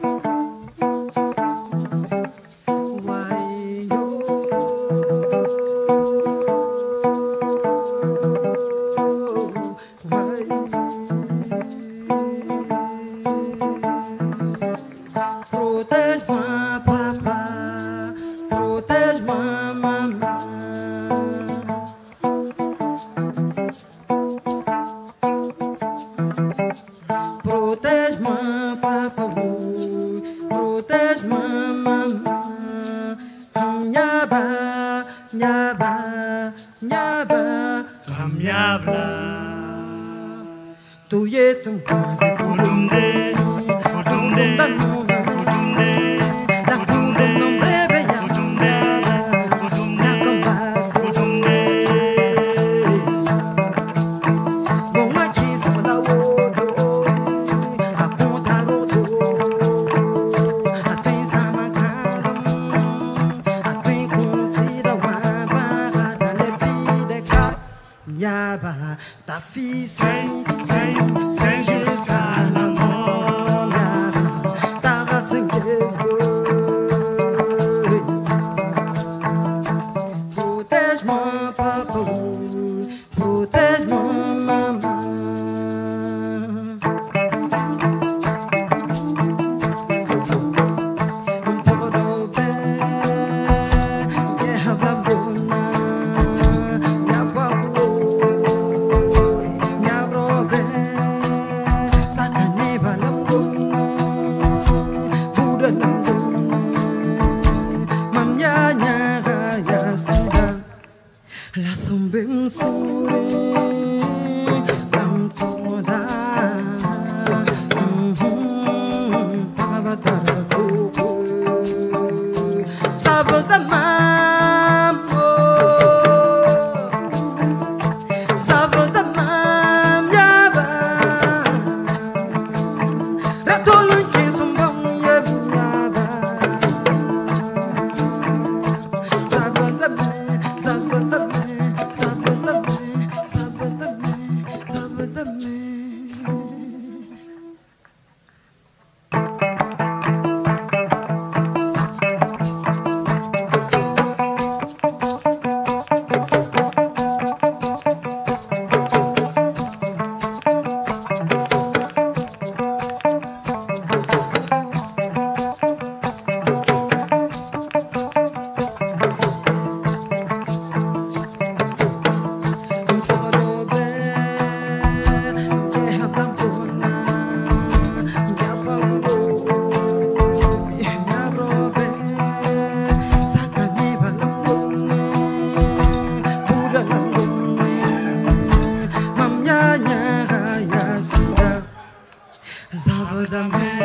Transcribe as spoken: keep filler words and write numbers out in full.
Protège-moi, papa, protège-moi, maman. Protège-moi, papa, oui. Protège-moi, maman. Nyaba, nyaba, nyaba, nyaba. Tuye tumba, kunde, kunde. Ta fille, c'est, c'est, c'est jusqu'à la mort. Ta race, protège-moi, papa, protège-moi, maman. La sombeng sore nam toda avata ko sabata mambo sabata mamyaba ratolu ki sombong yebaba sabata sabata. Dame